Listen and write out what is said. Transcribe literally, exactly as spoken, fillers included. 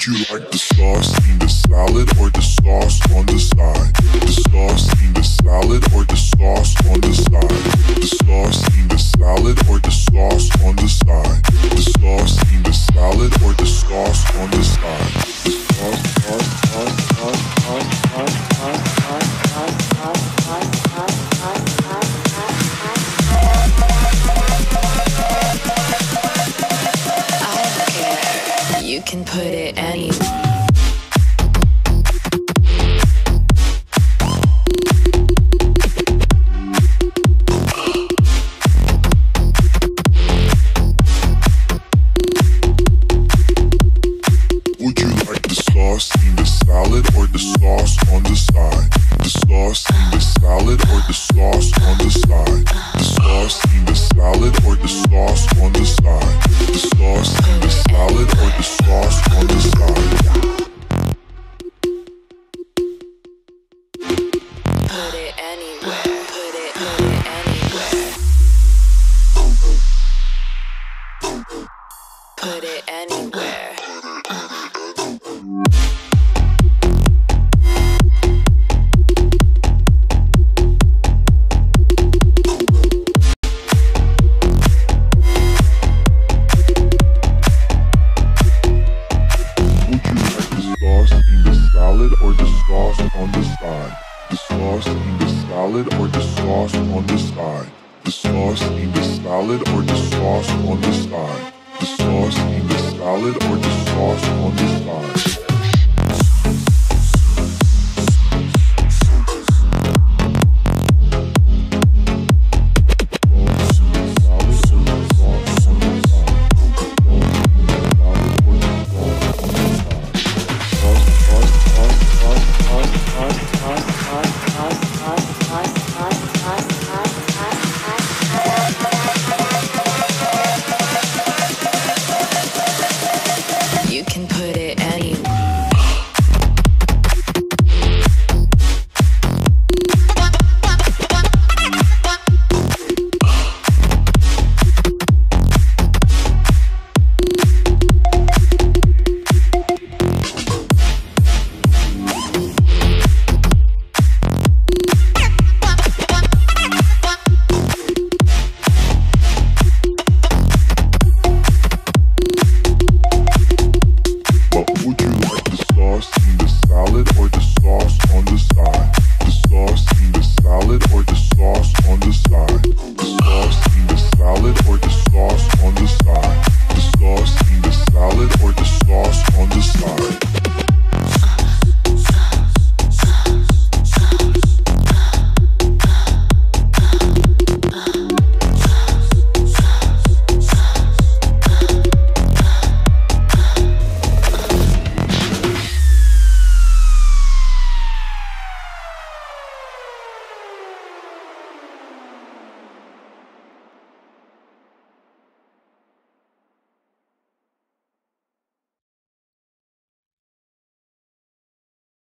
Would you like the sauce in the salad or the sauce on the side? The sauce in the salad or the sauce on the side? The sauce in the salad or the sauce on the side? The sauce in the salad or the sauce on the side? The sauce. You can put it anywhere. Or the sauce on the side.